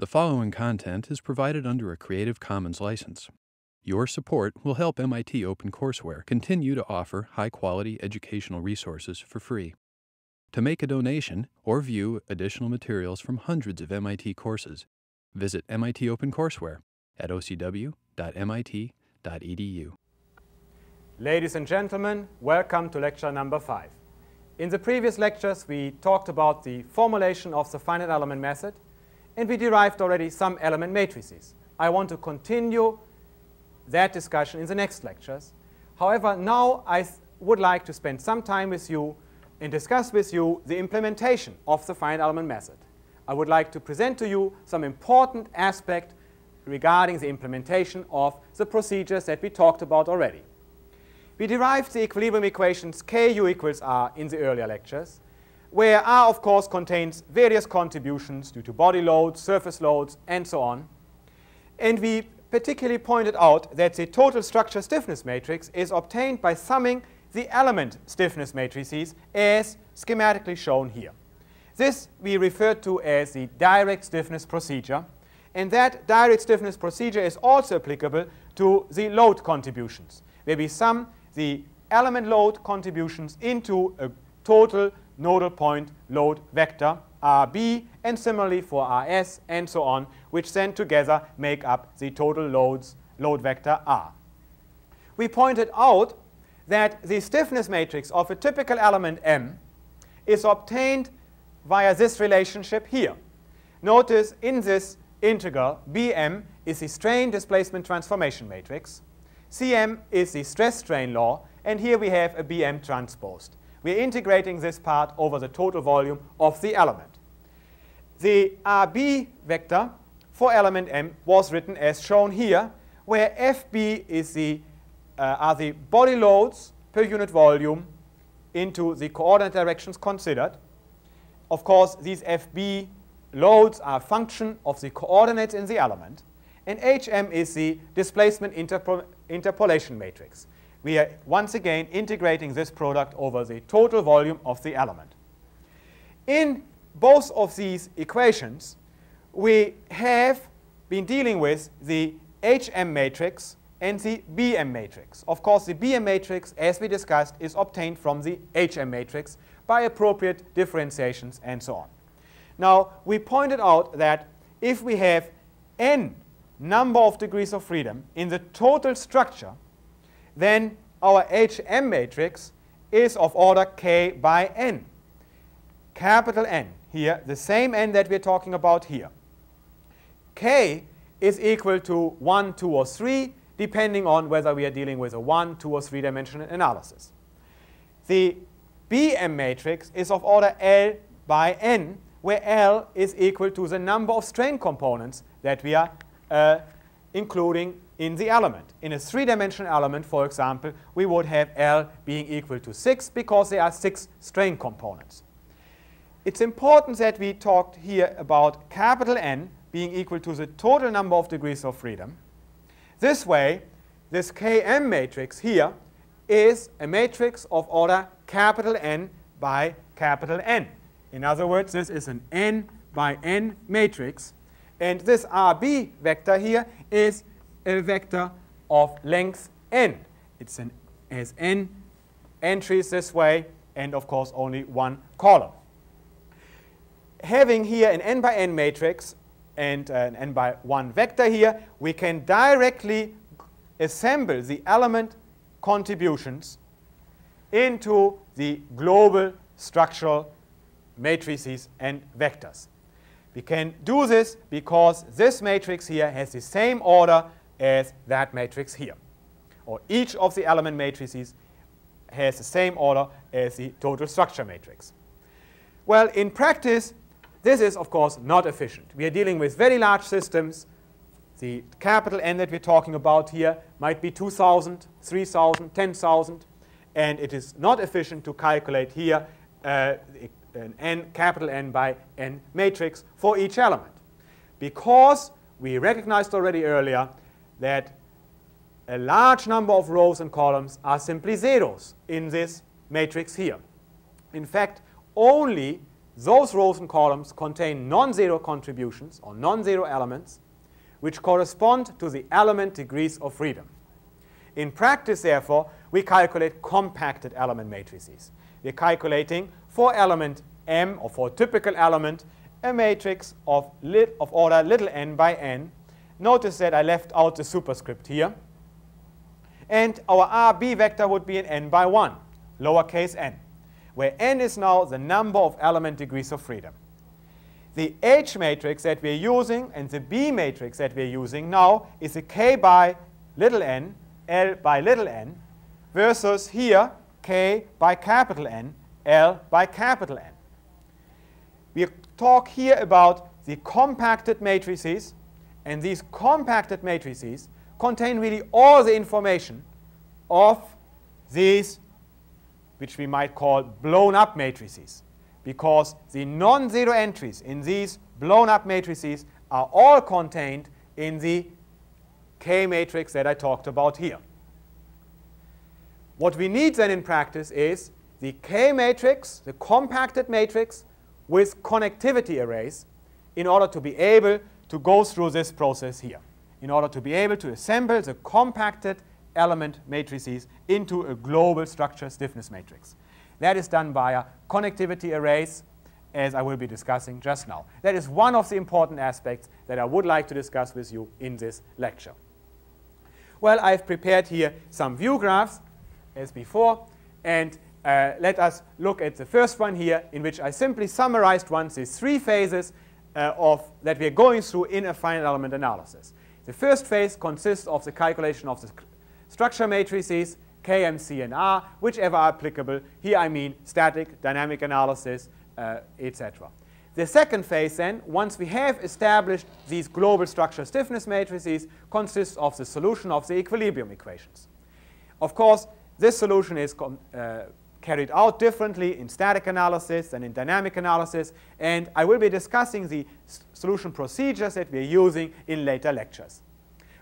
The following content is provided under a Creative Commons license. Your support will help MIT OpenCourseWare continue to offer high-quality educational resources for free. To make a donation or view additional materials from hundreds of MIT courses, visit MIT OpenCourseWare at ocw.mit.edu. Ladies and gentlemen, welcome to lecture number 5. In the previous lectures, we talked about the formulation of the finite element method, and we derived already some element matrices. I want to continue that discussion in the next lectures. However, now I would like to spend some time with you and discuss with you the implementation of the finite element method. I would like to present to you some important aspects regarding the implementation of the procedures that we talked about already. We derived the equilibrium equations Ku equals R in the earlier lectures, where R, of course, contains various contributions due to body loads, surface loads, and so on. And we particularly pointed out that the total structure stiffness matrix is obtained by summing the element stiffness matrices as schematically shown here. This we refer to as the direct stiffness procedure. And that direct stiffness procedure is also applicable to the load contributions, where we sum the element load contributions into a total nodal point load vector, RB, and similarly for RS, and so on, which then together make up the total load vector R. We pointed out that the stiffness matrix of a typical element M is obtained via this relationship here. Notice in this integral, Bm is the strain displacement transformation matrix, Cm is the stress-strain law, and here we have a Bm transposed. We're integrating this part over the total volume of the element. The RB vector for element M was written as shown here, where FB is are the body loads per unit volume into the coordinate directions considered. Of course, these FB loads are a function of the coordinates in the element. And HM is the displacement interpolation matrix. We are once again integrating this product over the total volume of the element. In both of these equations, we have been dealing with the HM matrix and the BM matrix. Of course, the BM matrix, as we discussed, is obtained from the HM matrix by appropriate differentiations and so on. Now, we pointed out that if we have n number of degrees of freedom in the total structure, then our HM matrix is of order k by n. Capital N here, the same n that we're talking about here. K is equal to 1, 2, or 3, depending on whether we are dealing with a 1, 2, or 3-dimensional analysis. The BM matrix is of order L by n, where L is equal to the number of strain components that we are including in the element. In a 3-dimensional element, for example, we would have L being equal to 6 because there are 6 strain components. It's important that we talked here about capital N being equal to the total number of degrees of freedom. This way, this KM matrix here is a matrix of order capital N by capital N. In other words, this is an N by N matrix. And this RB vector here is a vector of length n. It's has n entries this way, and of course only one column. Having here an n by n matrix and an n by 1 vector here, we can directly assemble the element contributions into the global structural matrices and vectors. We can do this because this matrix here has the same order as that matrix here. Or each of the element matrices has the same order as the total structure matrix. Well, in practice, this is, of course, not efficient. We are dealing with very large systems. The capital N that we're talking about here might be 2,000, 3,000, 10,000. And it is not efficient to calculate here an N, capital N by N matrix for each element, because we recognized already earlier that a large number of rows and columns are simply zeros in this matrix here. In fact, only Those rows and columns contain non-zero contributions or non-zero elements which correspond to the element degrees of freedom. In practice, therefore, we calculate compacted element matrices. We're calculating for element M, or for a typical element, a matrix of order little n by n. Notice that I left out the superscript here. And our RB vector would be an n by 1, lowercase n, where n is now the number of element degrees of freedom. The H matrix that we're using and the B matrix that we're using now is a k by little n, L by little n, versus here k by capital N, L by capital N. We talk here about the compacted matrices, and these compacted matrices contain really all the information of these, which we might call blown-up matrices, because the non-zero entries in these blown-up matrices are all contained in the K matrix that I talked about here. What we need then in practice is the K matrix, the compacted matrix, with connectivity arrays in order to be able to go through this process here, in order to be able to assemble the compacted element matrices into a global structure stiffness matrix. That is done via connectivity arrays, as I will be discussing just now. That is one of the important aspects that I would like to discuss with you in this lecture. Well, I've prepared here some view graphs, as before, and let us look at the first one here, in which I simply summarized once these three phases that we are going through in a finite element analysis. The first phase consists of the calculation of the structure matrices, K, M, C, and R, whichever are applicable. Here I mean static, dynamic analysis, etc. The second phase then, once we have established these global structure stiffness matrices, consists of the solution of the equilibrium equations. Of course, this solution is carried out differently in static analysis than in dynamic analysis, and I will be discussing the solution procedures that we are using in later lectures.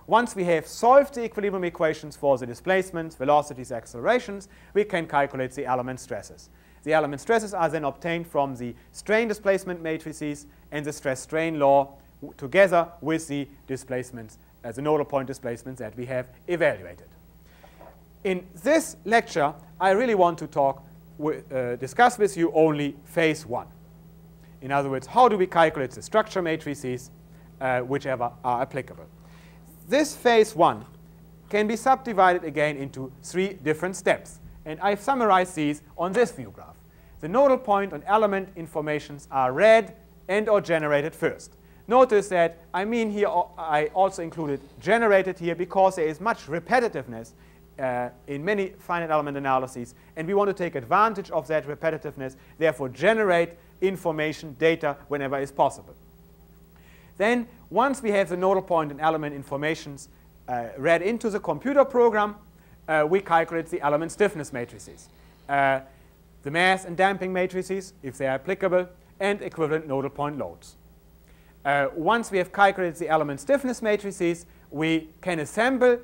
Once we have solved the equilibrium equations for the displacements, velocities, accelerations, we can calculate the element stresses. The element stresses are then obtained from the strain displacement matrices and the stress-strain law together with the displacements, the nodal point displacements that we have evaluated. In this lecture, I really want to discuss with you only phase one. In other words, how do we calculate the structure matrices, whichever are applicable. This phase one can be subdivided again into three different steps. And I've summarized these on this view graph. The nodal point and element informations are read and/or generated first. Notice that I mean here I also included generated here because there is much repetitiveness in many finite element analyses, and we want to take advantage of that repetitiveness. Therefore, generate information, data whenever is possible. Then, once we have the nodal point and element informations read into the computer program, we calculate the element stiffness matrices, the mass and damping matrices, if they are applicable, and equivalent nodal point loads. Once we have calculated the element stiffness matrices, we can assemble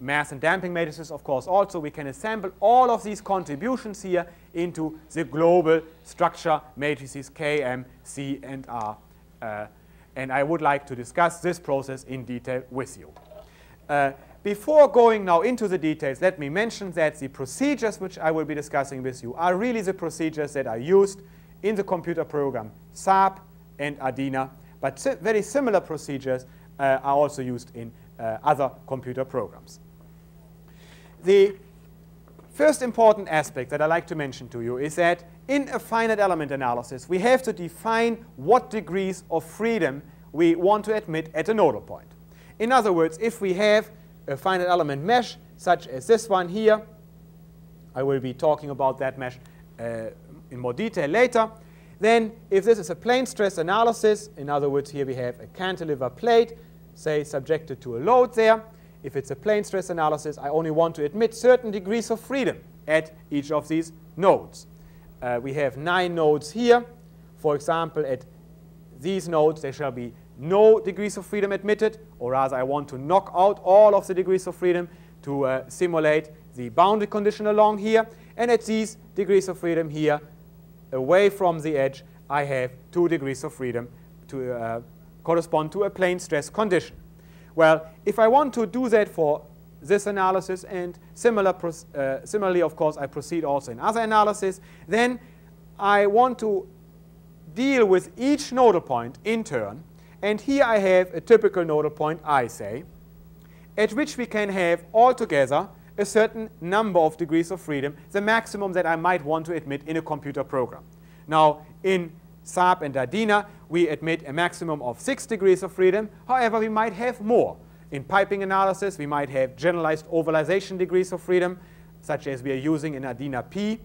mass and damping matrices, of course, also. We can assemble all of these contributions here into the global structure matrices K, M, C, and R. And I would like to discuss this process in detail with you. Before going now into the details, let me mention that the procedures which I will be discussing with you are really the procedures that are used in the computer program SAP and ADINA, but very similar procedures are also used in other computer programs. The first important aspect that I'd like to mention to you is that in a finite element analysis, we have to define what degrees of freedom we want to admit at a nodal point. In other words, if we have a finite element mesh, such as this one here. I will be talking about that mesh in more detail later. Then, if this is a plane stress analysis, in other words, here we have a cantilever plate, say, subjected to a load there. If it's a plane stress analysis, I only want to admit certain degrees of freedom at each of these nodes. We have 9 nodes here. For example, at these nodes, there shall be no degrees of freedom admitted, or rather I want to knock out all of the degrees of freedom to simulate the boundary condition along here. And at these degrees of freedom here, away from the edge, I have 2 degrees of freedom to correspond to a plane stress condition. Well, if I want to do that for this analysis and similarly, of course, I proceed also in other analysis, then I want to deal with each nodal point in turn. And here I have a typical nodal point, I say, at which we can have altogether a certain number of degrees of freedom, the maximum that I might want to admit in a computer program. Now, in SAP and ADINA, we admit a maximum of 6 degrees of freedom. However, we might have more. In piping analysis, we might have generalized ovalization degrees of freedom, such as we are using in ADINA P.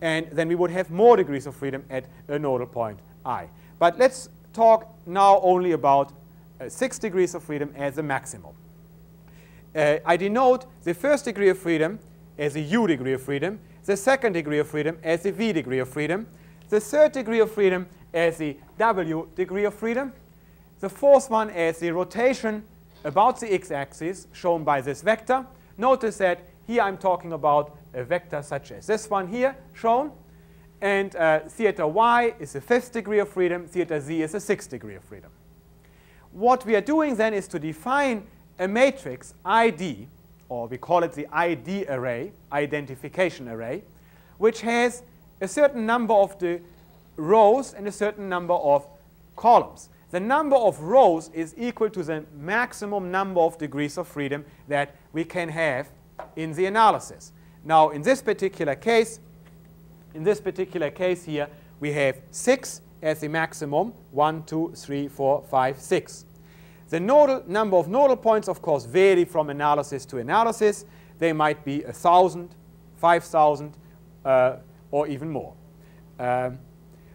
And then we would have more degrees of freedom at a nodal point I. But let's talk now only about 6 degrees of freedom as the maximum. I denote the first degree of freedom as a U degree of freedom, the second degree of freedom as a V degree of freedom, the third degree of freedom as the W degree of freedom, the fourth one as the rotation about the x-axis shown by this vector. Notice that here I'm talking about a vector such as this one here shown. And theta y is the fifth degree of freedom. Theta z is the sixth degree of freedom. What we are doing then is to define a matrix ID, or we call it the ID array, identification array, which has a certain number of the rows and a certain number of columns. The number of rows is equal to the maximum number of degrees of freedom that we can have in the analysis. Now, in this particular case here, we have 6 as the maximum, 1, 2, 3, 4, 5, 6. The number of nodal points, of course, vary from analysis to analysis. They might be 1,000, 5,000, or even more.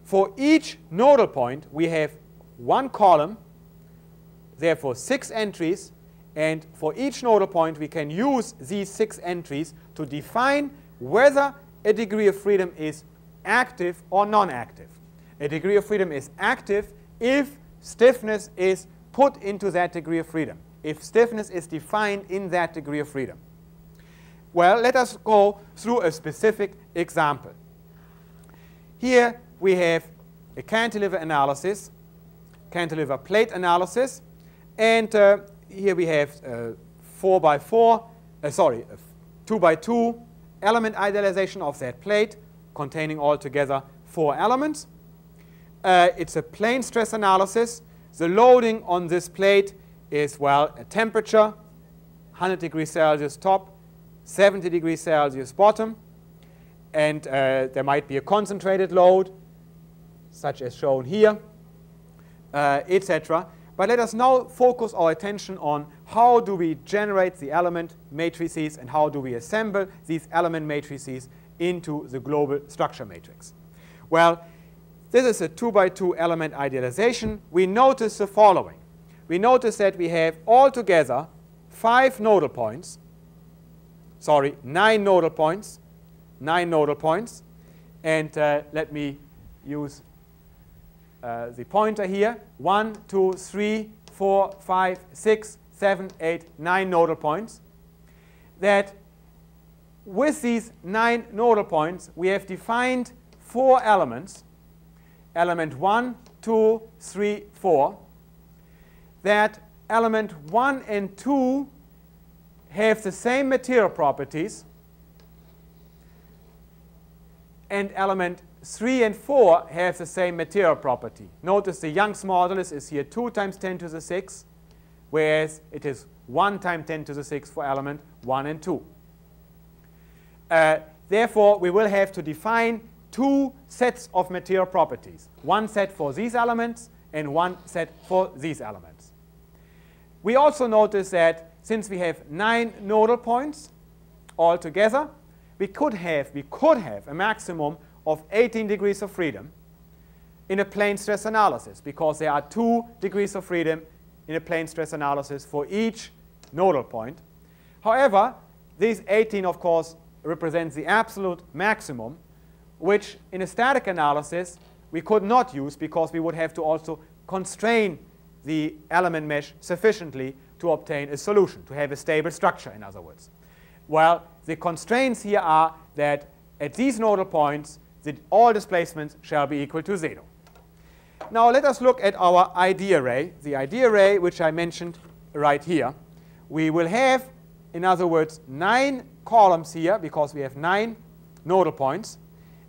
For each nodal point, we have one column, therefore 6 entries. And for each nodal point, we can use these 6 entries to define whether a degree of freedom is active or non-active. A degree of freedom is active if stiffness is put into that degree of freedom, if stiffness is defined in that degree of freedom. Well, let us go through a specific example. Here we have a cantilever analysis, cantilever plate analysis, and here we have 2 by 2 element idealization of that plate, containing altogether 4 elements. It's a plane stress analysis. The loading on this plate is, well, a temperature, 100 degrees Celsius top, 70 degrees Celsius bottom. And there might be a concentrated load, such as shown here, etc. But let us now focus our attention on how do we generate the element matrices and how do we assemble these element matrices into the global structure matrix. Well, this is a 2 by 2 element idealization. We notice the following. We notice that we have altogether 9 nodal points. And let me use the pointer here. 1, 2, 3, 4, 5, 6, 7, 8, 9 nodal points. That with these 9 nodal points, we have defined 4 elements. Element 1, 2, 3, 4, that element 1 and 2 have the same material properties, and element 3 and 4 have the same material property. Notice the Young's modulus is here 2 times 10 to the 6, whereas it is 1 times 10 to the 6 for element 1 and 2. Therefore, we will have to define 2 sets of material properties, 1 set for these elements and 1 set for these elements. We also notice that since we have 9 nodal points altogether, we could have a maximum of 18 degrees of freedom in a plane stress analysis, because there are 2 degrees of freedom in a plane stress analysis for each nodal point. However, these 18, of course, represents the absolute maximum, which in a static analysis we could not use, because we would have to also constrain the element mesh sufficiently to obtain a solution, to have a stable structure, in other words. Well, the constraints here are that at these nodal points, that all displacements shall be equal to 0. Now let us look at our idea array, the idea array which I mentioned right here. We will have, in other words, 9 columns here because we have 9 nodal points,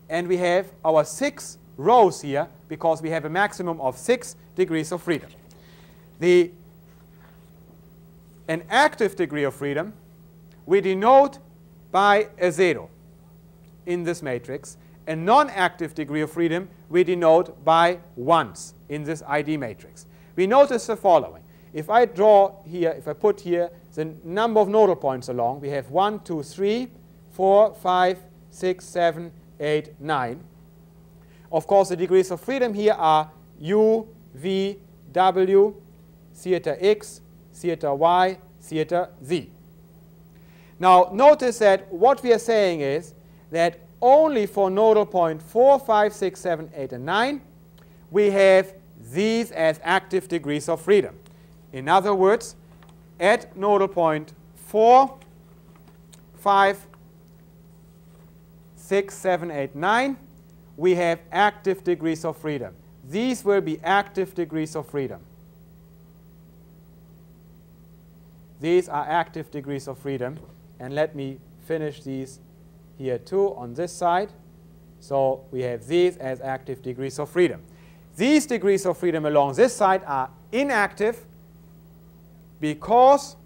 and we have our 6 rows here because we have a maximum of 6 degrees of freedom. An active degree of freedom we denote by a 0 in this matrix. A non-active degree of freedom we denote by 1s in this ID matrix. We notice the following. If I draw here, if I put here the number of nodal points along, we have 1, 2, 3, 4, 5, 6, 7, 8, 9. Of course, the degrees of freedom here are U, V, W, theta X, theta Y, theta Z. Now, notice that what we are saying is that only for nodal point 4, 5, 6, 7, 8, and 9, we have these as active degrees of freedom. In other words, at nodal point 4, 5, 6, 7, 8, 9, we have active degrees of freedom. These will be active degrees of freedom. These are active degrees of freedom. And let me finish these here too on this side. So we have these as active degrees of freedom. These degrees of freedom along this side are inactive because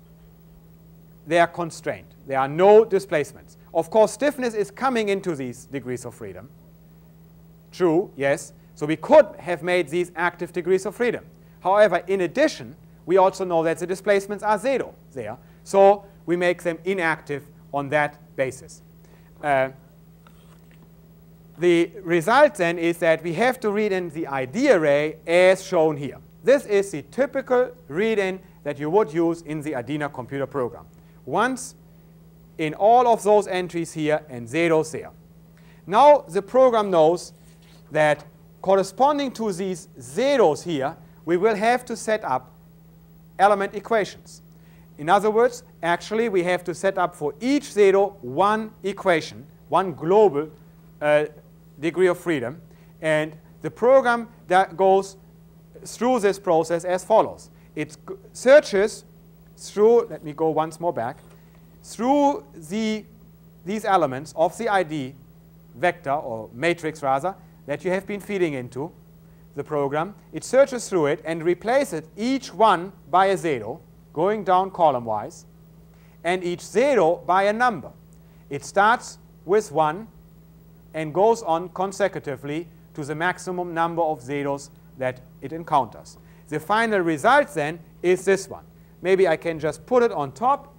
they are constrained. There are no displacements. Of course, stiffness is coming into these degrees of freedom. True, yes. So we could have made these active degrees of freedom. However, in addition, we also know that the displacements are 0 there. So we make them inactive on that basis. The result then is that we have to read in the idea array as shown here. This is the typical read-in that you would use in the ADINA computer program. 1s in all of those entries here and 0s there. Now the program knows that corresponding to these 0s here, we will have to set up element equations. In other words, actually, we have to set up for each 0 one equation, one global degree of freedom. And the program that goes through this process as follows. It searches through, let me go once more back, through these elements of the ID vector, or matrix rather, that you have been feeding into the program. It searches through it and replaces each one by a 0, going down column-wise, and each 0 by a number. It starts with 1 and goes on consecutively to the maximum number of 0s that it encounters. The final result, then, is this one. Maybe I can just put it on top,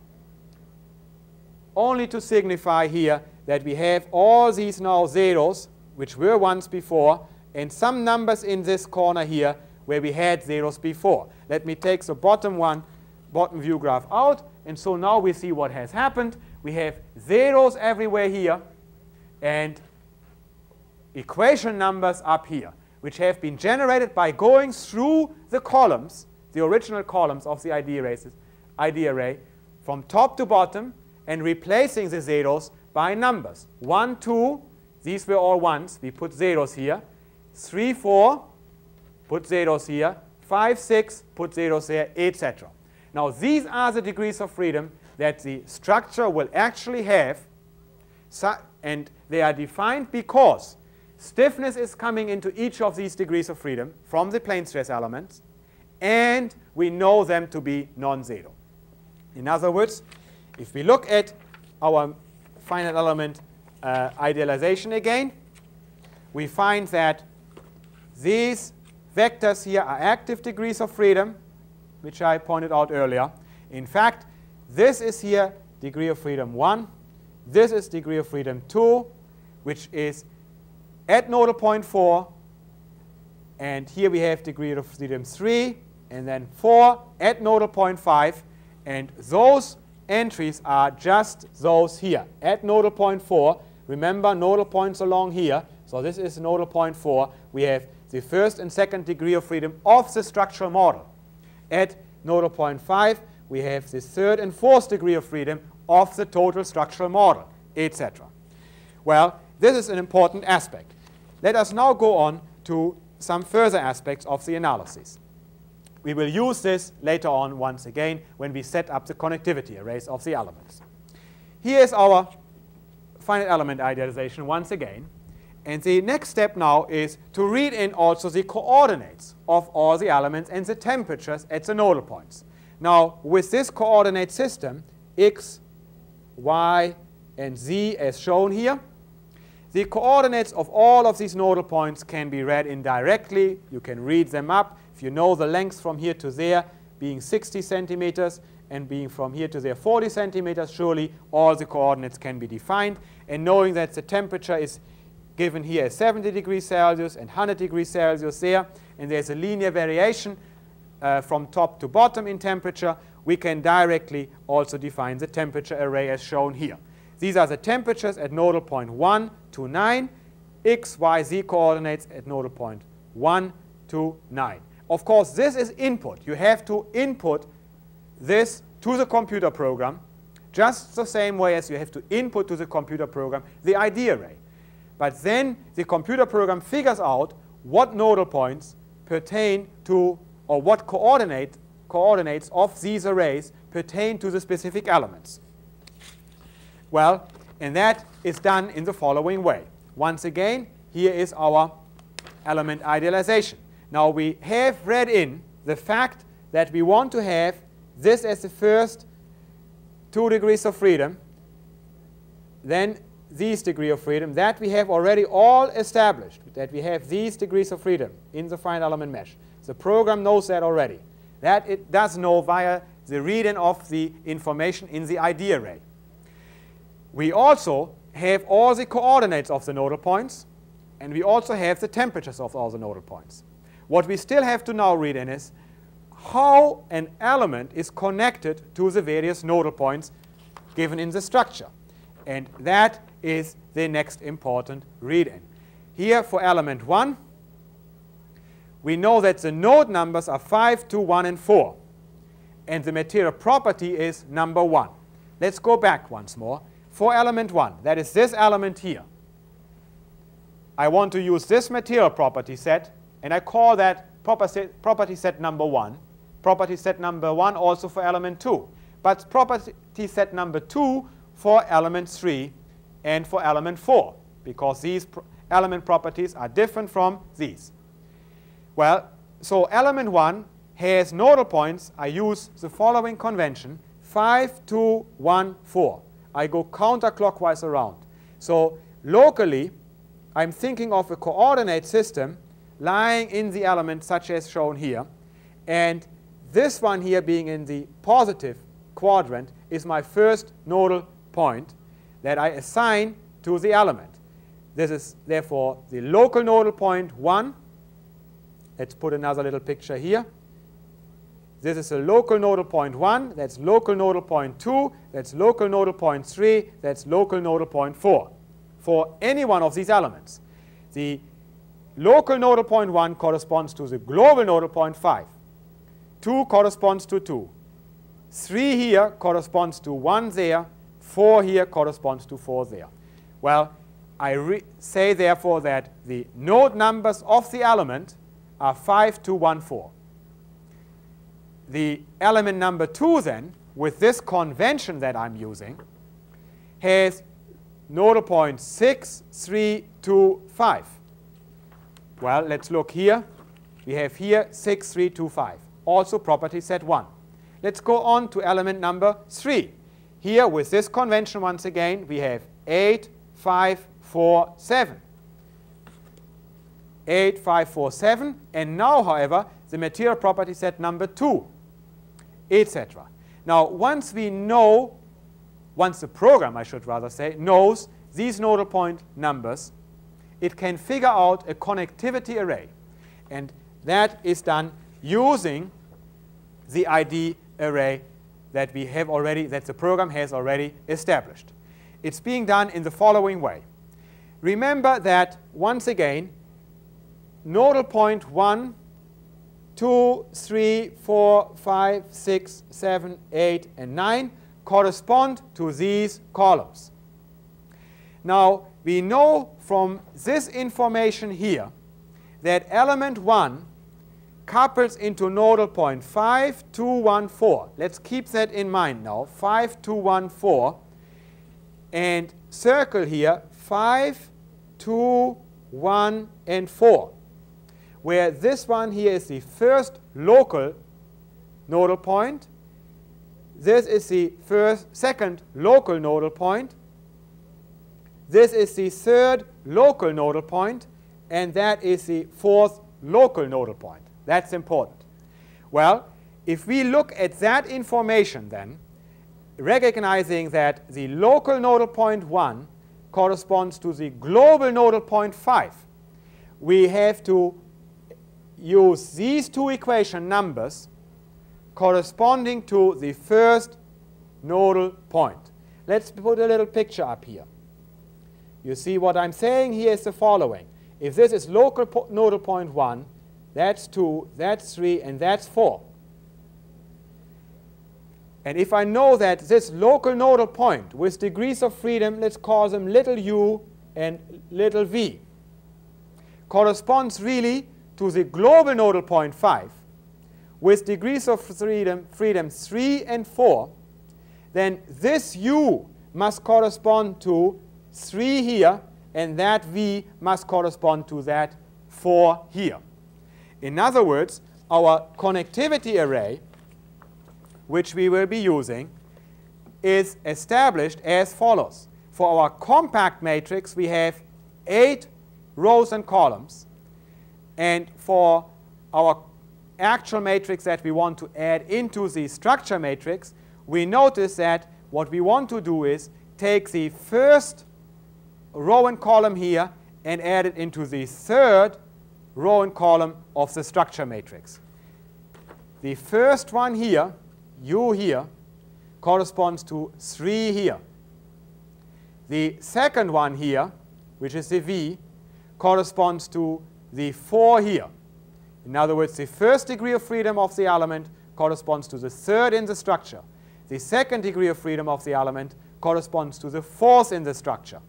only to signify here that we have all these now 0s, which were 1s before, and some numbers in this corner here where we had 0s before. Let me take the bottom view graph out, and so now we see what has happened. We have 0s everywhere here, and equation numbers up here, which have been generated by going through the columns, the original columns of the ID array, from top to bottom, and replacing the 0s by numbers. 1, 2, these were all 1s, we put 0s here. 3, 4, put 0s here. 5, 6, put 0s there, etc. Now, these are the degrees of freedom that the structure will actually have, and they are defined because stiffness is coming into each of these degrees of freedom from the plane stress elements, and we know them to be non-zero. In other words, if we look at our finite element idealization again, we find that these vectors here are active degrees of freedom, which I pointed out earlier. In fact, this is here degree of freedom 1. This is degree of freedom 2, which is at nodal point 4. And here we have degree of freedom 3, and then 4 at nodal point 5. And those entries are just those here. At nodal point 4, remember nodal points along here. So this is nodal point 4. We have the first and second degree of freedom of the structural model. At nodal point 5, we have the third and fourth degree of freedom of the total structural model, etc. Well, this is an important aspect. Let us now go on to some further aspects of the analysis. We will use this later on once again when we set up the connectivity arrays of the elements. Here is our finite element idealization once again. And the next step now is to read in also the coordinates of all the elements and the temperatures at the nodal points. Now, with this coordinate system, x, y, and z as shown here, the coordinates of all of these nodal points can be read in directly. You can read them up. If you know the length from here to there being 60 centimeters and being from here to there 40 centimeters, surely all the coordinates can be defined. And knowing that the temperature is given here as 70 degrees Celsius and 100 degrees Celsius there, and there's a linear variation from top to bottom in temperature, we can directly also define the temperature array as shown here. These are the temperatures at nodal point 1 to 9, x, y, z coordinates at nodal point 1 to 9. Of course, this is input. You have to input this to the computer program, just the same way as you have to input to the computer program the idea array. But then the computer program figures out what nodal points pertain to, or what coordinates of these arrays pertain to the specific elements. Well, and that is done in the following way. Once again, here is our element idealization. Now, we have read in the fact that we want to have this as the first 2 degrees of freedom, then these degree of freedom, that we have already all established, that we have these degrees of freedom in the finite element mesh. The program knows that already. That it does know via the reading of the information in the idea array. We also have all the coordinates of the nodal points, and we also have the temperatures of all the nodal points. What we still have to now read in is how an element is connected to the various nodal points given in the structure. And that is the next important read-in. Here for element 1, we know that the node numbers are 5, 2, 1, and 4. And the material property is number 1. Let's go back once more. For element 1, that is this element here, I want to use this material property set, and I call that property set number 1. Property set number 1 also for element 2. But property set number 2 for element 3 and for element 4, because these element properties are different from these. Well, so element 1 has nodal points. I use the following convention, 5, 2, 1, 4. I go counterclockwise around. So locally, I'm thinking of a coordinate system lying in the element such as shown here. And this one here being in the positive quadrant is my first nodal point that I assign to the element. This is therefore the local nodal point 1. Let's put another little picture here. This is a local nodal point 1. That's local nodal point 2. That's local nodal point 3. That's local nodal point 4 for any one of these elements. The local nodal point 1 corresponds to the global nodal point 5. 2 corresponds to 2. 3 here corresponds to 1 there. 4 here corresponds to 4 there. Well, I say, therefore, that the node numbers of the element are 5, 2, 1, 4. The element number 2, then, with this convention that I'm using, has nodal points 6, 3, 2, 5. Well, let's look here. We have here 6, 3, 2, 5, also property set 1. Let's go on to element number 3. Here, with this convention once again, we have 8, 5, 4, 7. 8, 5, 4, 7. And now, however, the material property set number 2, etc. Now, once we know, once the program, I should rather say, knows these nodal point numbers, it can figure out a connectivity array. And that is done using the ID array that we have already, that the program has already established. It's being done in the following way. Remember that, once again, nodal point 1, 2, 3, 4, 5, 6, 7, 8, and 9 correspond to these columns. Now, we know from this information here that element 1 couples into nodal point 5, 2, 1, 4. Let's keep that in mind now, 5, 2, 1, 4. And circle here 5, 2, 1, and 4, where this one here is the first local nodal point. This is the second local nodal point. This is the third local nodal point, and that is the fourth local nodal point. That's important. Well, if we look at that information then, recognizing that the local nodal point 1 corresponds to the global nodal point 5, we have to use these two equation numbers corresponding to the first nodal point. Let's put a little picture up here. You see what I'm saying here is the following. If this is local nodal point 1, that's 2, that's 3, and that's 4. And if I know that this local nodal point with degrees of freedom, let's call them little u and little v, corresponds really to the global nodal point 5 with degrees of freedom 3 and 4, then this u must correspond to 3 here, and that v must correspond to that 4 here. In other words, our connectivity array, which we will be using, is established as follows. For our compact matrix, we have 8 rows and columns. And for our actual matrix that we want to add into the structure matrix, we notice that what we want to do is take the first row and column here and add it into the third row and column of the structure matrix. The first one here, u here, corresponds to 3 here. The second one here, which is the v, corresponds to the 4 here. In other words, the first degree of freedom of the element corresponds to the third in the structure. The second degree of freedom of the element corresponds to the fourth in the structure.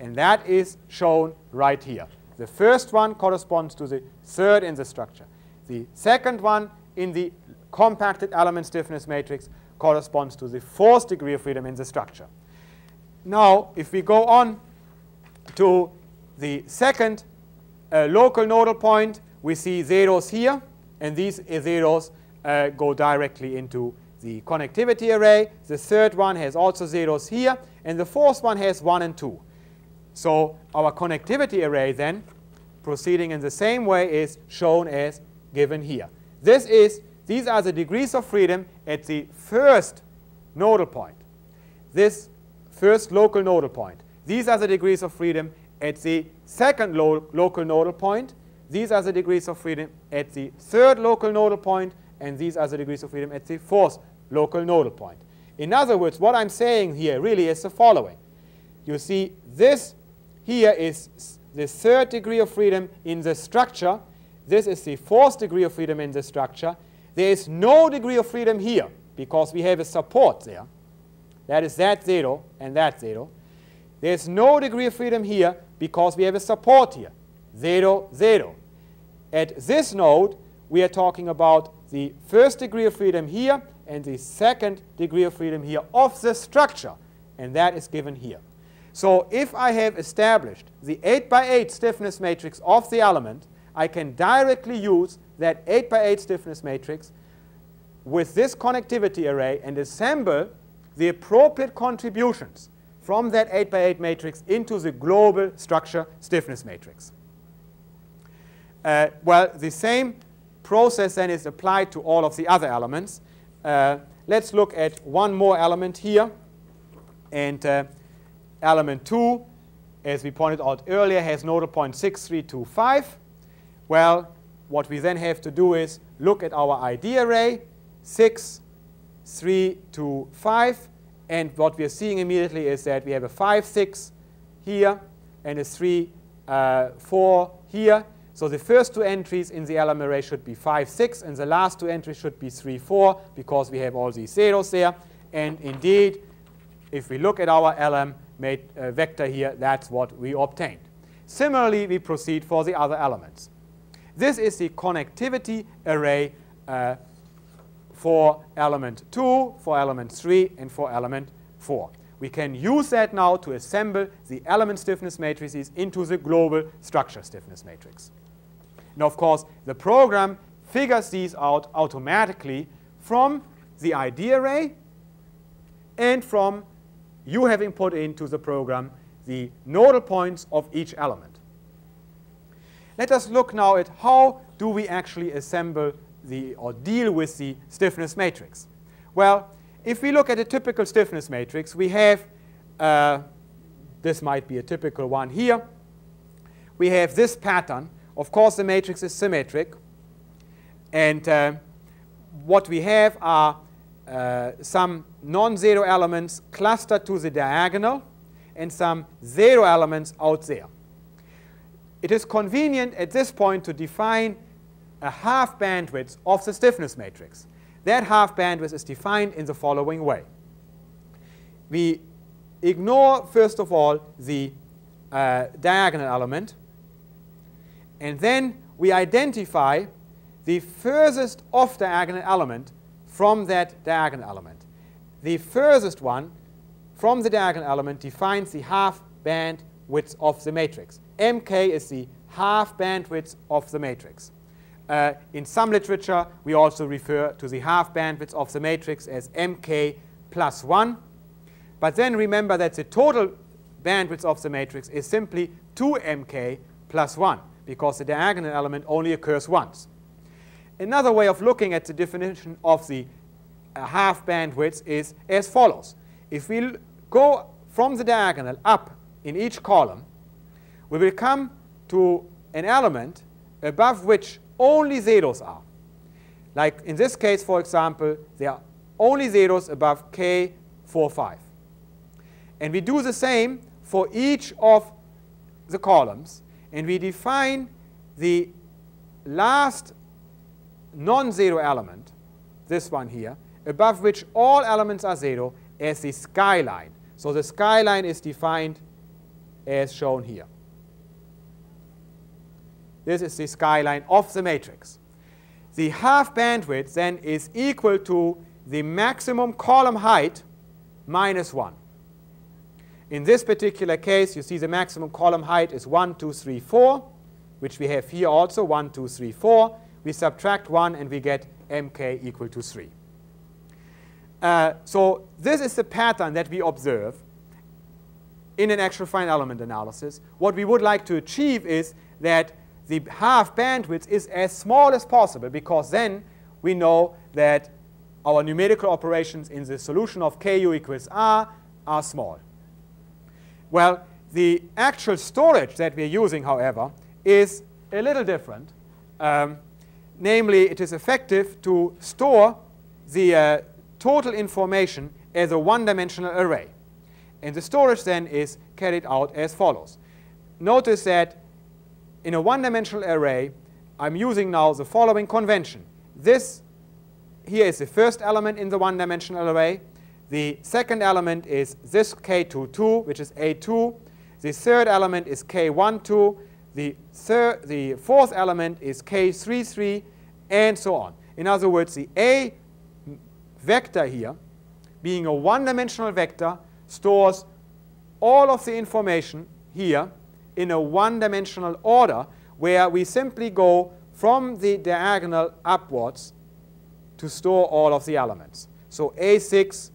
And that is shown right here. The first one corresponds to the third in the structure. The second one in the compacted element stiffness matrix corresponds to the fourth degree of freedom in the structure. Now, if we go on to the second local nodal point, we see zeros here, and these zeros go directly into the connectivity array. The third one has also zeros here, and the fourth one has 1 and 2. So our connectivity array then, proceeding in the same way, is shown as given here. These are the degrees of freedom at the first nodal point, this first local nodal point. These are the degrees of freedom at the second local nodal point. These are the degrees of freedom at the third local nodal point, and these are the degrees of freedom at the fourth local nodal point. In other words, what I'm saying here really is the following. You see, this here is the third degree of freedom in the structure. This is the fourth degree of freedom in the structure. There is no degree of freedom here because we have a support there. That is that 0 and that 0. There is no degree of freedom here because we have a support here, 0, 0. At this node, we are talking about the first degree of freedom here and the second degree of freedom here of the structure, and that is given here. So if I have established the 8x8 stiffness matrix of the element, I can directly use that 8x8 stiffness matrix with this connectivity array and assemble the appropriate contributions from that 8x8 matrix into the global structure stiffness matrix. Well, the same process then is applied to all of the other elements. Let's look at one more element here. And element 2, as we pointed out earlier, has nodal point 6, 3, 2, 5. Well, what we then have to do is look at our ID array, 6, 3, 2, 5. And what we are seeing immediately is that we have a 5, 6 here and a 3, 4 here. So the first two entries in the element array should be 5, 6, and the last two entries should be 3, 4, because we have all these zeros there. And indeed, if we look at our LM, vector here, that's what we obtained. Similarly, we proceed for the other elements. This is the connectivity array for element 2, for element 3, and for element 4. We can use that now to assemble the element stiffness matrices into the global structure stiffness matrix. And of course, the program figures these out automatically from the ID array and from you having put into the program the nodal points of each element. Let us look now at how do we actually assemble the or deal with the stiffness matrix. Well, if we look at a typical stiffness matrix, we have, this might be a typical one here. We have this pattern. Of course, the matrix is symmetric. And what we have are some non-zero elements clustered to the diagonal and some zero elements out there. It is convenient at this point to define a half bandwidth of the stiffness matrix. That half bandwidth is defined in the following way. We ignore, first of all, the diagonal element. And then we identify the furthest off-diagonal element from that diagonal element. The furthest one from the diagonal element defines the half bandwidth of the matrix. MK is the half bandwidth of the matrix. In some literature, we also refer to the half bandwidth of the matrix as MK plus 1. But then remember that the total bandwidth of the matrix is simply 2MK plus 1, because the diagonal element only occurs once. Another way of looking at the definition of the half bandwidth is as follows. If we go from the diagonal up in each column, we will come to an element above which only zeros are. Like in this case, for example, there are only zeros above K, 4, 5. And we do the same for each of the columns. And we define the last non-zero element, this one here, above which all elements are zero, as the skyline. So the skyline is defined as shown here. This is the skyline of the matrix. The half bandwidth then is equal to the maximum column height minus 1. In this particular case, you see the maximum column height is 1, 2, 3, 4, which we have here also, 1, 2, 3, 4. We subtract 1, and we get mk equal to 3. So this is the pattern that we observe in an actual fine element analysis. What we would like to achieve is that the half bandwidth is as small as possible, because then we know that our numerical operations in the solution of ku equals r are small. Well, the actual storage that we're using, however, is a little different. Namely, it is effective to store the total information as a one-dimensional array. And the storage then is carried out as follows. Notice that in a one-dimensional array, I'm using now the following convention. This here is the first element in the one-dimensional array. The second element is this K22, which is A2. The third element is K12. The fourth element is K33, and so on. In other words, the A vector here, being a one-dimensional vector, stores all of the information here in a one-dimensional order, where we simply go from the diagonal upwards to store all of the elements. So A6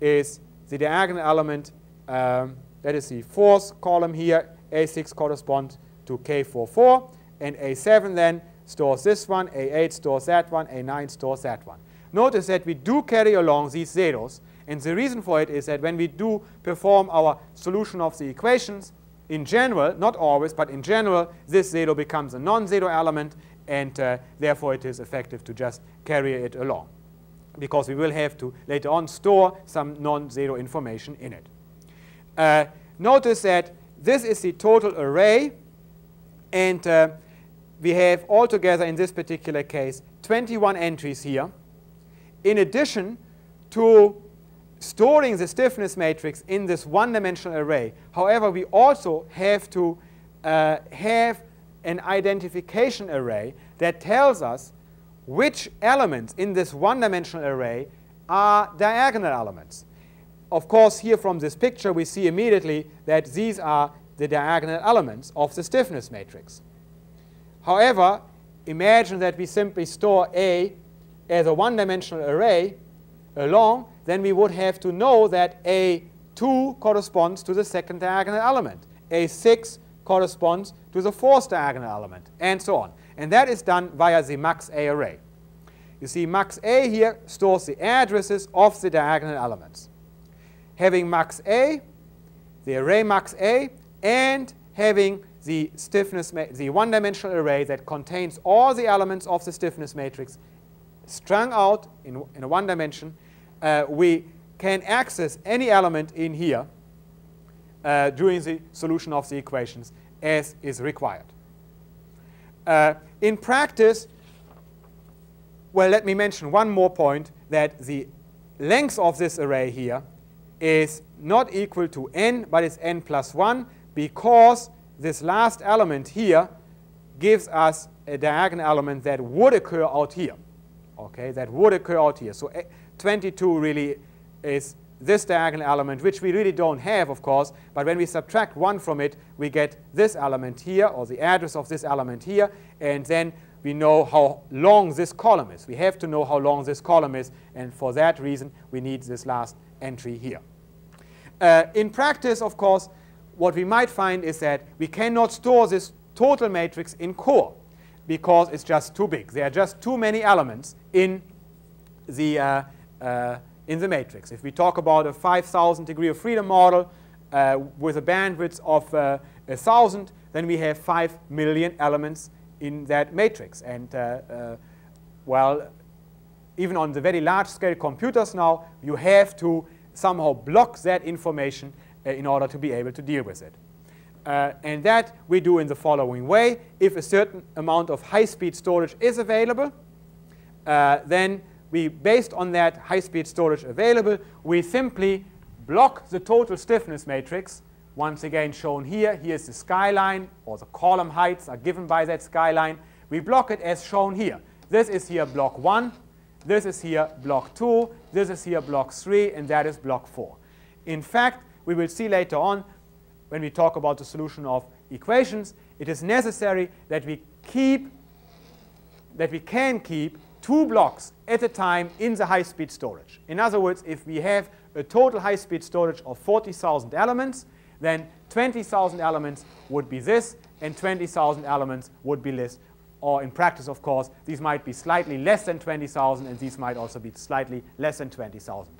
is the diagonal element. That is the fourth column here. A6 corresponds to K44, and A7 then stores this one, A8 stores that one, A9 stores that one. Notice that we do carry along these zeros, and the reason for it is that when we do perform our solution of the equations, in general, not always, but in general, this zero becomes a non-zero element, and therefore it is effective to just carry it along, because we will have to later on store some non-zero information in it. Notice that this is the total array. And we have altogether, in this particular case, 21 entries here, in addition to storing the stiffness matrix in this one-dimensional array. However, we also have to have an identification array that tells us which elements in this one-dimensional array are diagonal elements. Of course, here from this picture, we see immediately that these are the diagonal elements of the stiffness matrix. However, imagine that we simply store A as a one-dimensional array along, then we would have to know that A2 corresponds to the second diagonal element, A6 corresponds to the fourth diagonal element, and so on. And that is done via the max A array. You see, max A here stores the addresses of the diagonal elements. Having max A, the array max A, and having the stiffness, the one-dimensional array that contains all the elements of the stiffness matrix strung out in one dimension, we can access any element in here during the solution of the equations as is required. In practice, well, let me mention one more point, that the length of this array here is not equal to n, but it's n plus 1, because this last element here gives us a diagonal element that would occur out here. Okay, that would occur out here. So 22 really is this diagonal element, which we really don't have, of course. But when we subtract 1 from it, we get this element here, or the address of this element here. And then we know how long this column is. We have to know how long this column is. And for that reason, we need this last entry here. In practice, of course, what we might find is that we cannot store this total matrix in core because it's just too big. There are just too many elements in the matrix. If we talk about a 5,000 degree of freedom model with a bandwidth of 1,000, then we have 5 million elements in that matrix. And, well, even on the very large-scale computers now, you have to somehow block that information in order to be able to deal with it. And that we do in the following way. If a certain amount of high-speed storage is available, then we, based on that high-speed storage available, we simply block the total stiffness matrix, once again shown here. Here's the skyline, or the column heights are given by that skyline. We block it as shown here. This is here block 1. This is here block 2. This is here block 3. And that is block 4. In fact, we will see later on, when we talk about the solution of equations, it is necessary that we can keep two blocks at a time in the high-speed storage. In other words, if we have a total high-speed storage of 40,000 elements, then 20,000 elements would be this, and 20,000 elements would be this. Or in practice, of course, these might be slightly less than 20,000, and these might also be slightly less than 20,000.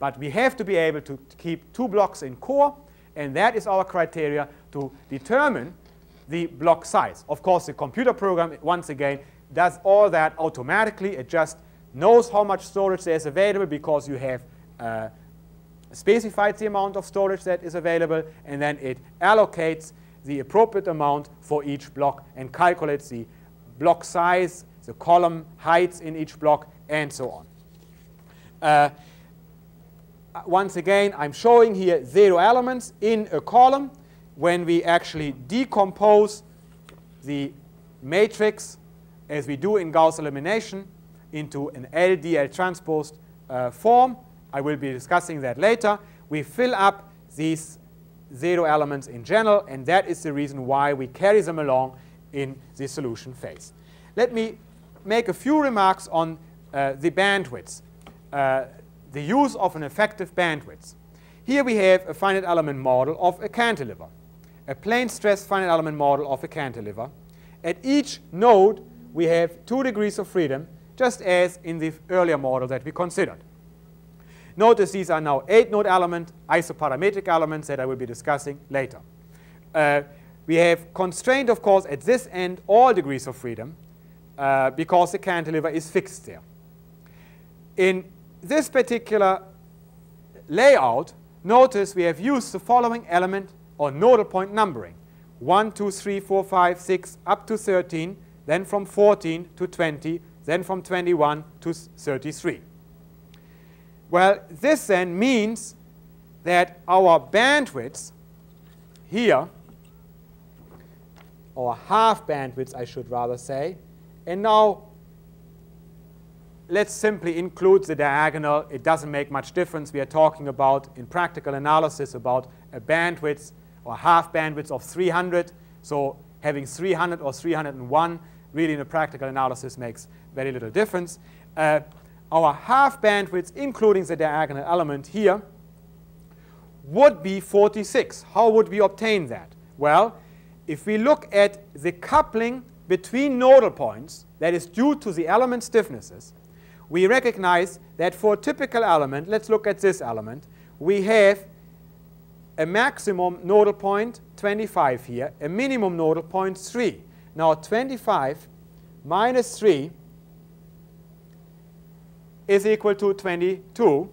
But we have to be able to keep two blocks in core, and that is our criteria to determine the block size. Of course, the computer program, once again, does all that automatically. It just knows how much storage there is available because you have specified the amount of storage that is available, and then it allocates the appropriate amount for each block and calculates the block size, the column heights in each block, and so on. Once again, I'm showing here 0 elements in a column. When we actually decompose the matrix, as we do in Gauss elimination, into an LDL transposed form, I will be discussing that later, we fill up these 0 elements in general, and that is the reason why we carry them along in the solution phase. Let me make a few remarks on the bandwidths. The use of an effective bandwidth. Here we have a finite element model of a cantilever, a plane stress finite element model of a cantilever. At each node, we have 2 degrees of freedom, just as in the earlier model that we considered. Notice these are now 8-node elements, isoparametric elements that I will be discussing later. We have constrained, of course, at this end, all degrees of freedom, because the cantilever is fixed there. In this particular layout, notice we have used the following element or nodal point numbering. 1, 2, 3, 4, 5, 6, up to 13, then from 14 to 20, then from 21 to 33. Well, this then means that our bandwidth here, or half bandwidth, I should rather say. And now let's simply include the diagonal. It doesn't make much difference. We are talking about, in practical analysis, about a bandwidth or half bandwidth of 300. So having 300 or 301 really in a practical analysis makes very little difference. Our half bandwidth, including the diagonal element here, would be 46. How would we obtain that? Well, if we look at the coupling between nodal points that is due to the element stiffnesses, we recognize that for a typical element, let's look at this element, we have a maximum nodal point 25 here, a minimum nodal point 3. Now 25 minus 3 is equal to 22.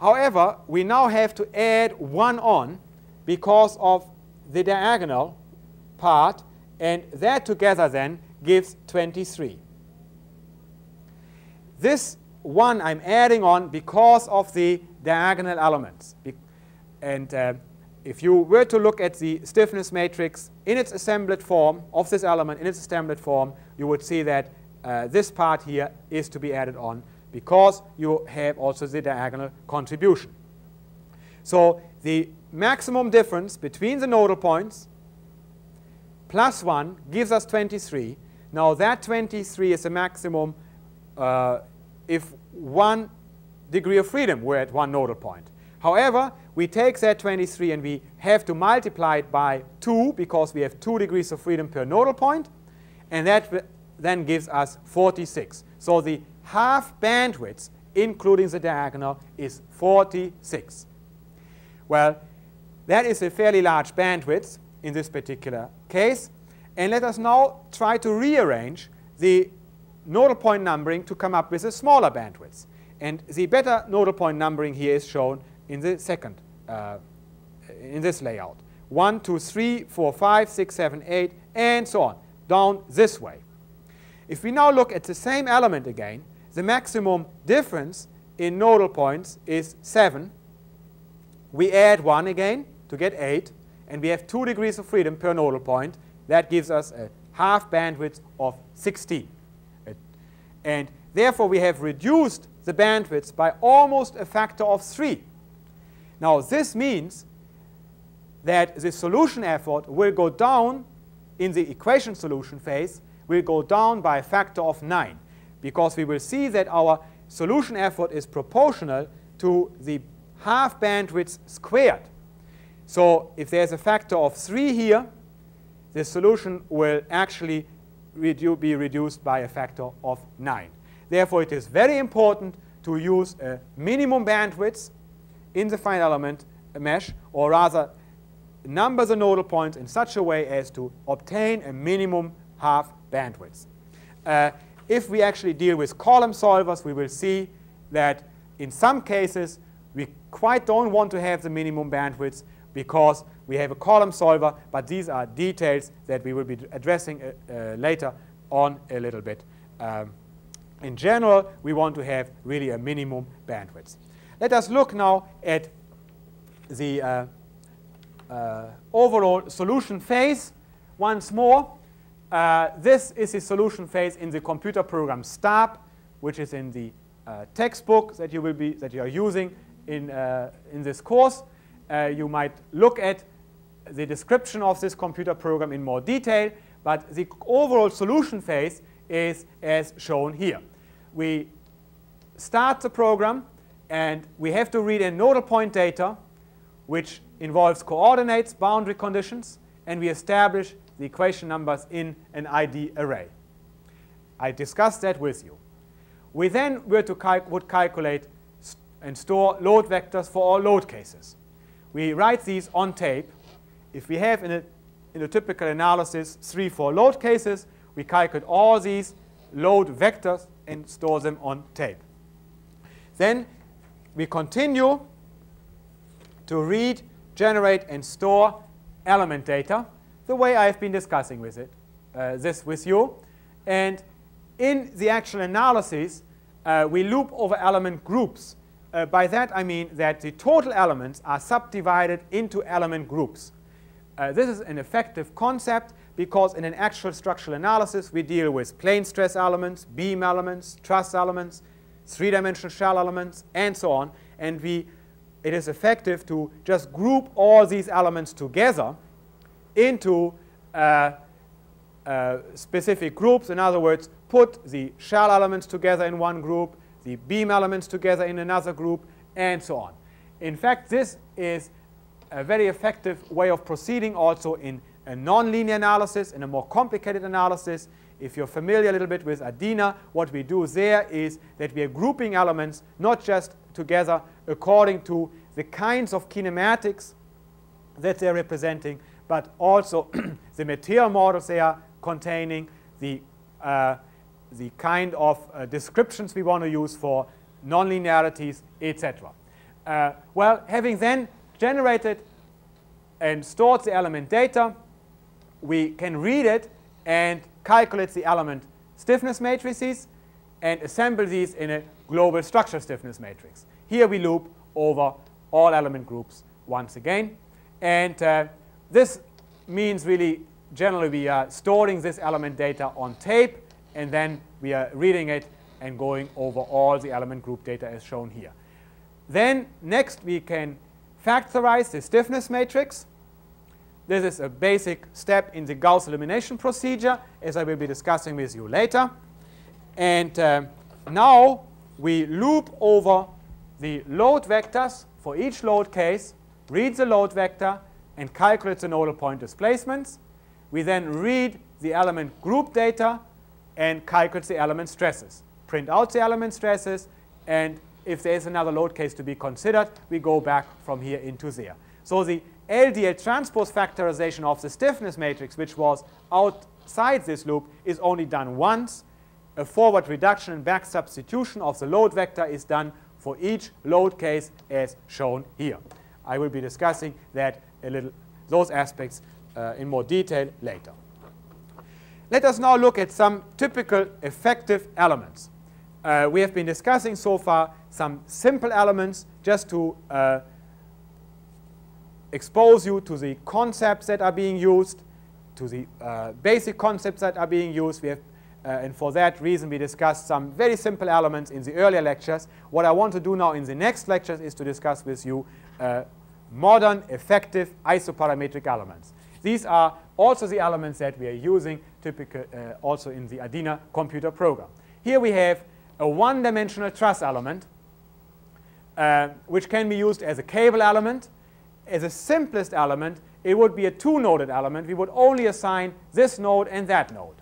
However, we now have to add 1 on because of the diagonal part, and that together then gives 23. This 1 I'm adding on because of the diagonal elements. And if you were to look at the stiffness matrix in its assembled form, of this element in its assembled form, you would see that this part here is to be added on because you have also the diagonal contribution. So the maximum difference between the nodal points plus 1 gives us 23. Now that 23 is a maximum if 1 degree of freedom were at 1 nodal point. However, we take that 23 and we have to multiply it by 2 because we have 2 degrees of freedom per nodal point, and that then gives us 46. So the half bandwidth, including the diagonal, is 46. Well, that is a fairly large bandwidth in this particular case. And let us now try to rearrange the nodal point numbering to come up with a smaller bandwidth. And the better nodal point numbering here is shown in the second, in this layout. 1, 2, 3, 4, 5, 6, 7, 8, and so on, down this way. If we now look at the same element again, the maximum difference in nodal points is 7. We add 1 again to get 8, and we have 2 degrees of freedom per nodal point. That gives us a half bandwidth of 16. And therefore, we have reduced the bandwidth by almost a factor of 3. Now, this means that the solution effort will go down in the equation solution phase, will go down by a factor of 9, because we will see that our solution effort is proportional to the half bandwidth squared. So if there's a factor of 3 here, the solution will actually be reduced by a factor of 9. Therefore, it is very important to use a minimum bandwidth in the fine element mesh, or rather number the nodal points in such a way as to obtain a minimum half bandwidth. If we actually deal with column solvers, we will see that in some cases, we quite don't want to have the minimum bandwidth because we have a column solver, but these are details that we will be addressing later on a little bit. In general, we want to have really a minimum bandwidth. Let us look now at the overall solution phase once more. This is the solution phase in the computer program STAP, which is in the textbook that you will be you are using in this course. You might look at the description of this computer program in more detail, but the overall solution phase is as shown here. We start the program, and we have to read in nodal point data, which involves coordinates, boundary conditions, and we establish the equation numbers in an ID array. I discussed that with you. We then would calculate and store load vectors for all load cases. We write these on tape. If we have in a typical analysis 3, 4 load cases, we calculate all these load vectors and store them on tape. Then we continue to read, generate, and store element data the way I've been discussing with this with you. And in the actual analysis, we loop over element groups. By that I mean that the total elements are subdivided into element groups. This is an effective concept because in an actual structural analysis we deal with plane stress elements, beam elements, truss elements, three-dimensional shell elements, and so on. And it is effective to just group all these elements together into specific groups. In other words, put the shell elements together in one group, the beam elements together in another group, and so on. In fact, this is a very effective way of proceeding also in a nonlinear analysis, in a more complicated analysis. If you're familiar a little bit with ADINA, what we do there is that we are grouping elements not just together according to the kinds of kinematics that they're representing, but also the material models they are containing, the kind of descriptions we want to use for nonlinearities, etc. Well, having then generated and stored the element data, we can read it and calculate the element stiffness matrices and assemble these in a global structure stiffness matrix. Here we loop over all element groups once again. And this means really generally we are storing this element data on tape, and then we are reading it and going over all the element group data as shown here. Then next we can factorize the stiffness matrix. This is a basic step in the Gauss elimination procedure, as I will be discussing with you later. And now we loop over the load vectors for each load case, read the load vector, and calculate the nodal point displacements. We then read the element group data and calculate the element stresses, print out the element stresses, and if there is another load case to be considered, we go back from here into there. So the LDL transpose factorization of the stiffness matrix, which was outside this loop, is only done once. A forward reduction and back substitution of the load vector is done for each load case as shown here. I will be discussing that those aspects in more detail later. Let us now look at some typical effective elements. We have been discussing so far some simple elements just to expose you to the concepts that are being used, to the basic concepts that are being used. We have, and for that reason, we discussed some very simple elements in the earlier lectures. What I want to do now in the next lectures is to discuss with you modern, effective isoparametric elements. These are also the elements that we are using typically also in the ADINA computer program. Here we have a one-dimensional truss element, which can be used as a cable element. As a simplest element, it would be a two-noded element. We would only assign this node and that node.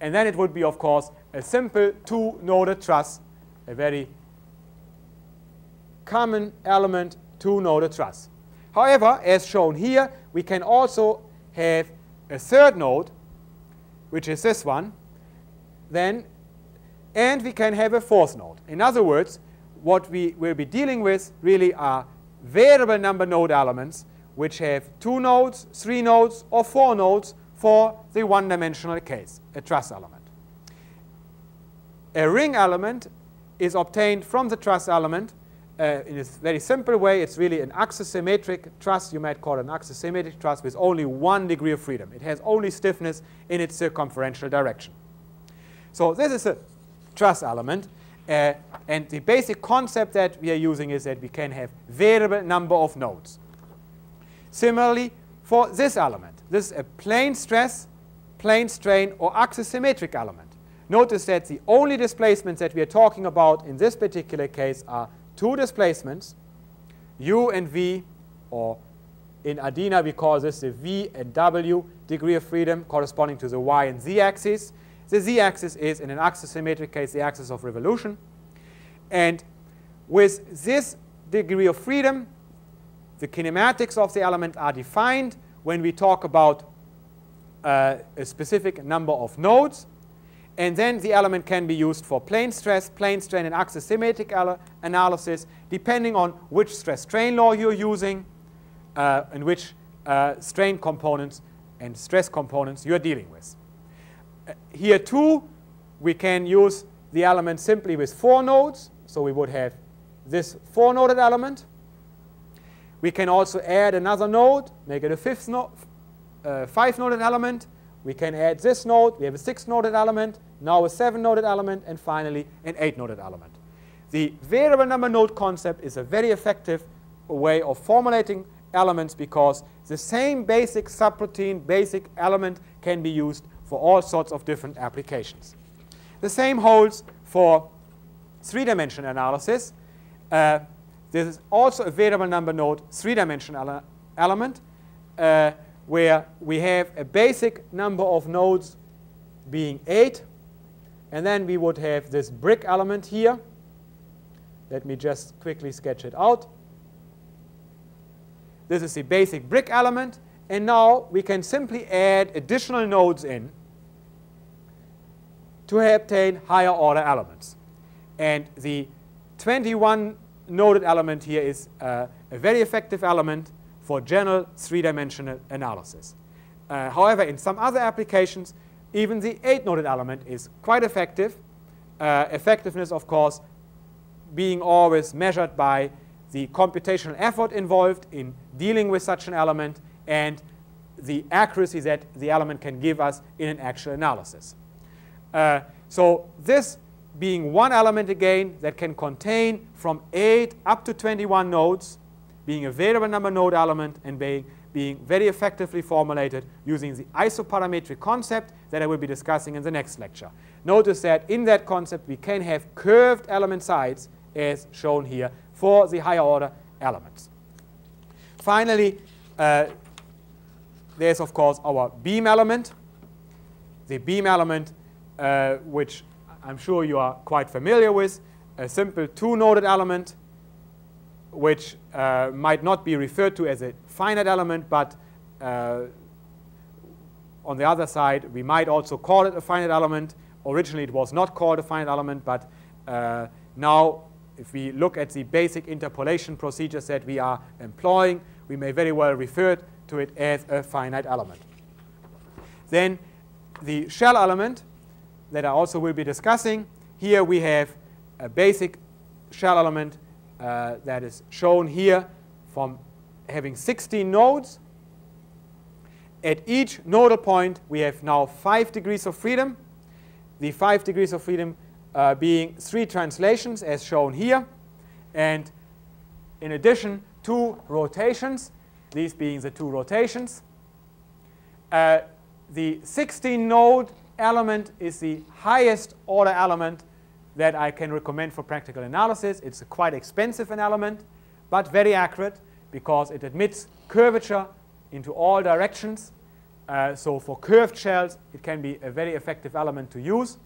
And then it would be, of course, a simple two-noded truss, a very common element, two-noded truss. However, as shown here, we can also have a third node, which is this one, then, and we can have a fourth node. In other words, what we will be dealing with really are variable number node elements, which have two nodes, three nodes, or four nodes for the one-dimensional case, a truss element. A ring element is obtained from the truss element in a very simple way. It's really an axisymmetric truss. You might call it an axisymmetric truss with only 1 degree of freedom. It has only stiffness in its circumferential direction. So this is a truss element, and the basic concept that we are using is that we can have variable number of nodes. Similarly, for this element, this is a plane stress, plane strain, or axisymmetric element. Notice that the only displacements that we are talking about in this particular case are two displacements, u and v, or in ADINA we call this the v and w degree of freedom corresponding to the y and z axis. The z-axis is, in an axisymmetric case, the axis of revolution. And with this degree of freedom, the kinematics of the element are defined when we talk about a specific number of nodes. And then the element can be used for plane stress, plane strain, and axisymmetric analysis, depending on which stress-strain law you're using and which strain components and stress components you're dealing with. Here, too, we can use the element simply with four nodes, So we would have this four-noded element. We can also add another node, make it a five-noded element. We can add this node. We have a six-noded element, now a seven-noded element, and finally an eight-noded element. The variable number node concept is a very effective way of formulating elements because the same basic subroutine, basic element can be used for all sorts of different applications. The same holds for three-dimensional analysis. This is also a variable number node three-dimensional element where we have a basic number of nodes being 8. And then we would have this brick element here. Let me just quickly sketch it out. This is the basic brick element. And now we can simply add additional nodes in to obtain higher order elements. And the 21-noded element here is a very effective element for general three-dimensional analysis. However, in some other applications, even the 8-noded element is quite effective. Effectiveness, of course, being always measured by the computational effort involved in dealing with such an element and the accuracy that the element can give us in an actual analysis. So this being one element again that can contain from 8 up to 21 nodes, being a variable number node element and being very effectively formulated using the isoparametric concept that I will be discussing in the next lecture. Notice that in that concept we can have curved element size as shown here for the higher order elements. Finally, there's of course our beam element, the beam element which I'm sure you are quite familiar with, a simple two-noded element which might not be referred to as a finite element, but on the other side, we might also call it a finite element. Originally, it was not called a finite element, but now if we look at the basic interpolation procedures that we are employing, we may very well refer to it as a finite element. Then the shell element that I also will be discussing. Here we have a basic shell element that is shown here from having 16 nodes. At each nodal point, we have now 5 degrees of freedom, the 5 degrees of freedom being 3 translations as shown here, and in addition, 2 rotations, these being the 2 rotations. The 16-node element is the highest order element that I can recommend for practical analysis. It's a quite expensive element, but very accurate because it admits curvature into all directions. So for curved shells, it can be a very effective element to use.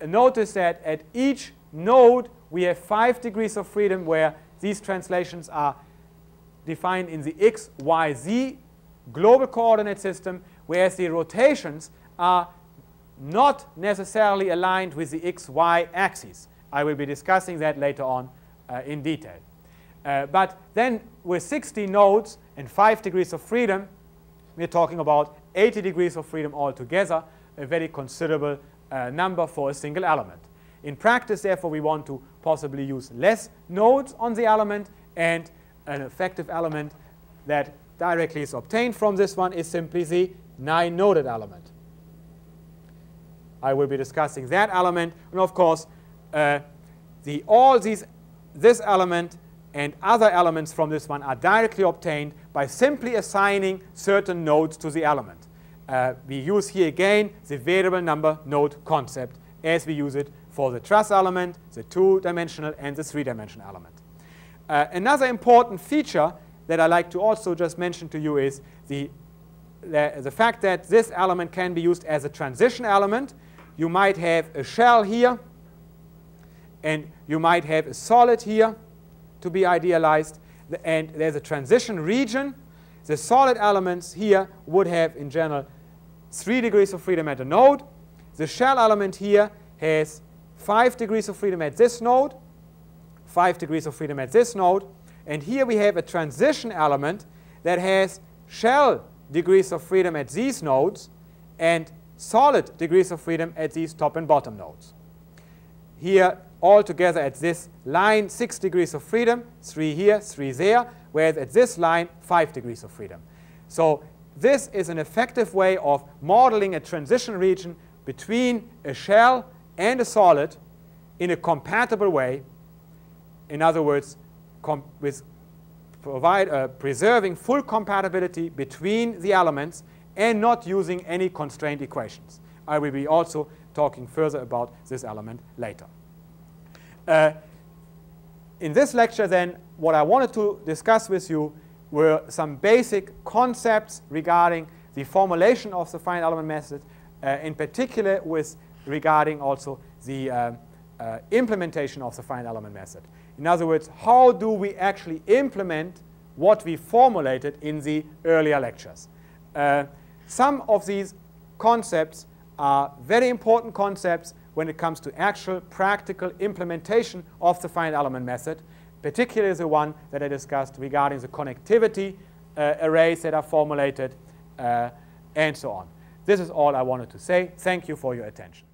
And notice that at each node, we have 5 degrees of freedom where these translations are defined in the X, Y, Z global coordinate system, whereas the rotations are not necessarily aligned with the XY axis. I will be discussing that later on in detail. But then with 60 nodes and 5 degrees of freedom, we're talking about 80 degrees of freedom altogether, a very considerable number for a single element. In practice, therefore, we want to possibly use less nodes on the element, and an effective element that directly is obtained from this one is simply the 9-noded element. I will be discussing that element, and of course, this element and other elements from this one are directly obtained by simply assigning certain nodes to the element. We use here again the variable number node concept as we use it for the truss element, the two-dimensional, and the three-dimensional element. Another important feature that I like to also just mention to you is the fact that this element can be used as a transition element. You might have a shell here, and you might have a solid here to be idealized, and there's a transition region. The solid elements here would have, in general, 3 degrees of freedom at a node. The shell element here has 5 degrees of freedom at this node, 5 degrees of freedom at this node, and here we have a transition element that has shell degrees of freedom at these nodes and solid degrees of freedom at these top and bottom nodes. Here all together at this line, 6 degrees of freedom, 3 here, 3 there, whereas at this line, 5 degrees of freedom. So this is an effective way of modeling a transition region between a shell and a solid in a compatible way. In other words, preserving full compatibility between the elements and not using any constrained equations. I will be also talking further about this element later. In this lecture, then, what I wanted to discuss with you were some basic concepts regarding the formulation of the finite element method, in particular regarding also the implementation of the finite element method. In other words, how do we actually implement what we formulated in the earlier lectures? Some of these concepts are very important concepts when it comes to actual practical implementation of the finite element method, particularly the one that I discussed regarding the connectivity arrays that are formulated and so on. This is all I wanted to say. Thank you for your attention.